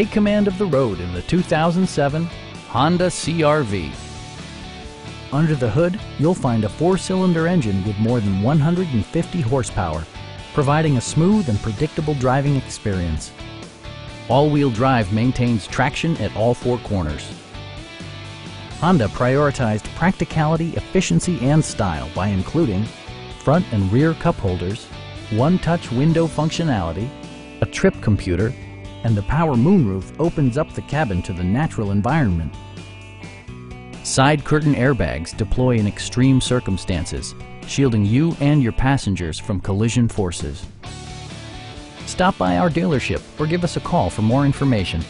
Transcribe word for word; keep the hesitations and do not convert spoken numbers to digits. Take command of the road in the two thousand seven Honda C R V. Under the hood, you'll find a four-cylinder engine with more than one hundred fifty horsepower, providing a smooth and predictable driving experience. All-wheel drive maintains traction at all four corners. Honda prioritized practicality, efficiency, and style by including front and rear cup holders, one-touch window functionality, a trip computer, and the power moonroof opens up the cabin to the natural environment. Side curtain airbags deploy in extreme circumstances, shielding you and your passengers from collision forces. Stop by our dealership or give us a call for more information.